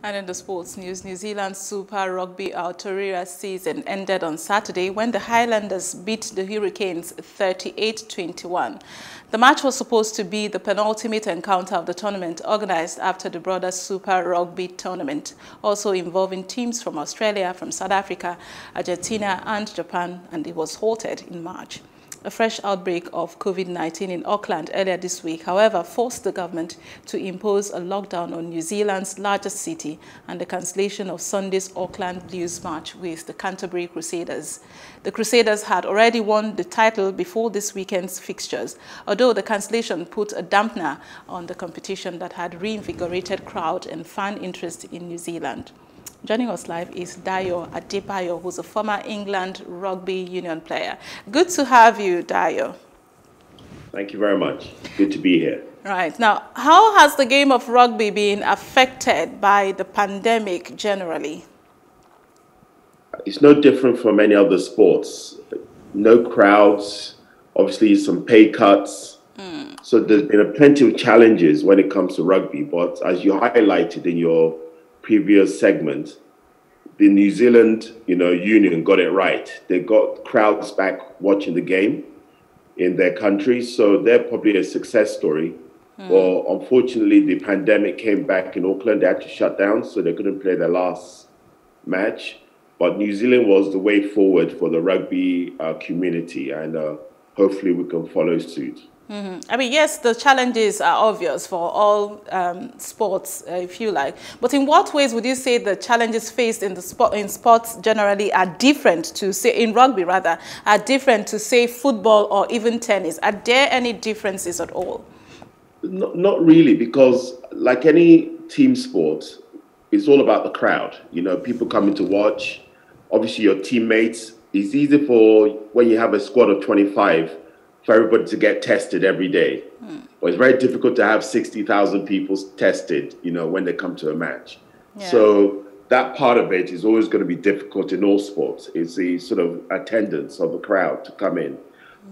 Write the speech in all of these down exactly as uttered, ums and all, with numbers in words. And in the sports news, New Zealand's Super Rugby Aotearoa season ended on Saturday when the Highlanders beat the Hurricanes thirty-eight twenty-one. The match was supposed to be the penultimate encounter of the tournament, organised after the broader Super Rugby tournament, also involving teams from Australia, from South Africa, Argentina and Japan, and it was halted in March. A fresh outbreak of COVID nineteen in Auckland earlier this week, however, forced the government to impose a lockdown on New Zealand's largest city and the cancellation of Sunday's Auckland Blues match with the Canterbury Crusaders. The Crusaders had already won the title before this weekend's fixtures, although the cancellation put a dampener on the competition that had reinvigorated crowd and fan interest in New Zealand. Joining us live is Dayo Adebayo, who's a former England rugby union player. Good to have you, Dayo. Thank you very much. Good to be here. Right. Now, how has the game of rugby been affected by the pandemic generally? It's no different from any other sports. No crowds, obviously some pay cuts. Mm. So there's been plenty of challenges when it comes to rugby. But as you highlighted in your previous segment, the New Zealand, you know, union got it right. They got crowds back watching the game in their country, so they're probably a success story. Mm. Well, unfortunately, the pandemic came back in Auckland. They had to shut down, so they couldn't play their last match. But New Zealand was the way forward for the rugby uh, community, and uh, hopefully we can follow suit. Mm-hmm. I mean, yes, the challenges are obvious for all um, sports, uh, if you like. But in what ways would you say the challenges faced in the sport in sports generally are different to say in rugby rather are different to say football or even tennis? Are there any differences at all? Not, not really, because like any team sport, it's all about the crowd. You know, people coming to watch. Obviously, your teammates. It's easy for when you have a squad of twenty-five. For everybody to get tested every day. Mm. But it's very difficult to have sixty thousand people tested, you know, when they come to a match. Yeah. So that part of it is always going to be difficult in all sports. It's the sort of attendance of the crowd to come in. Mm.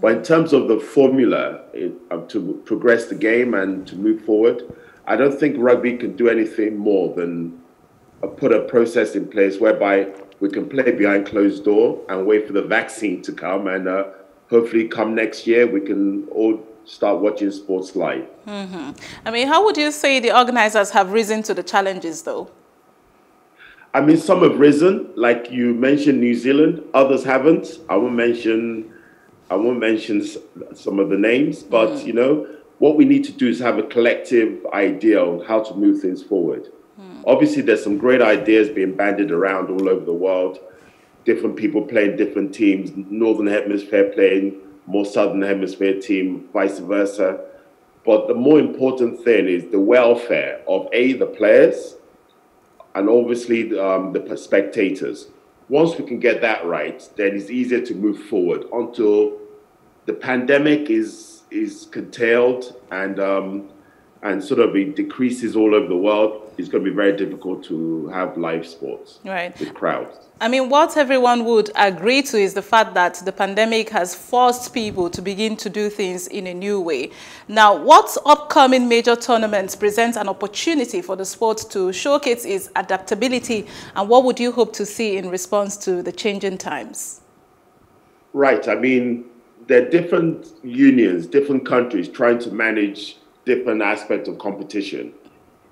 But in terms of the formula it, uh, to progress the game and to move forward, I don't think rugby can do anything more than uh, put a process in place whereby we can play behind closed door and wait for the vaccine to come, and uh, hopefully come next year, we can all start watching sports live. Mm-hmm. I mean, how would you say the organizers have risen to the challenges, though? I mean, some have risen. Like you mentioned New Zealand, others haven't. I won't mention, I won't mention some of the names, but, mm. you know, what we need to do is have a collective idea on how to move things forward. Mm. Obviously, there's some great ideas being bandied around all over the world. Different people playing different teams, Northern Hemisphere playing more Southern Hemisphere team, vice versa. But the more important thing is the welfare of A, the players, and obviously um, the spectators. Once we can get that right, then it's easier to move forward until the pandemic is, is curtailed and, um, and sort of it decreases all over the world. It's going to be very difficult to have live sports right. with crowds. I mean, what everyone would agree to is the fact that the pandemic has forced people to begin to do things in a new way. Now, what upcoming major tournaments presents an opportunity for the sport to showcase its adaptability, and what would you hope to see in response to the changing times? Right. I mean, there are different unions, different countries trying to manage different aspects of competition.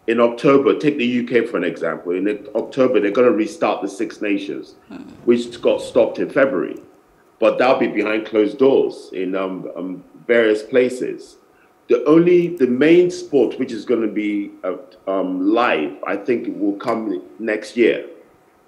In October, take the U K for an example, in October they're going to restart the Six Nations, mm. which got stopped in February. But that'll be behind closed doors in um, um, various places. The only, the main sport which is going to be uh, um, live, I think it will come next year.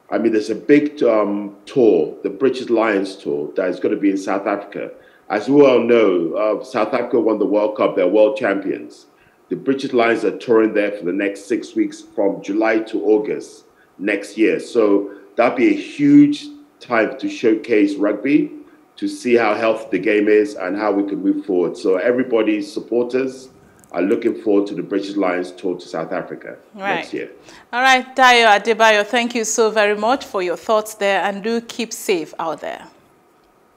I mean, there's a big um, tour, the British Lions tour, that is going to be in South Africa. As we all know, uh, South Africa won the World Cup, they're world champions. The British Lions are touring there for the next six weeks from July to August next year. So that'd be a huge time to showcase rugby, to see how healthy the game is and how we can move forward. So everybody's supporters are looking forward to the British Lions tour to South Africa right. next year. All right, Dayo Adebayo, thank you so very much for your thoughts there, and do keep safe out there.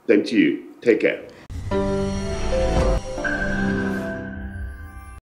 Thank you. Take care.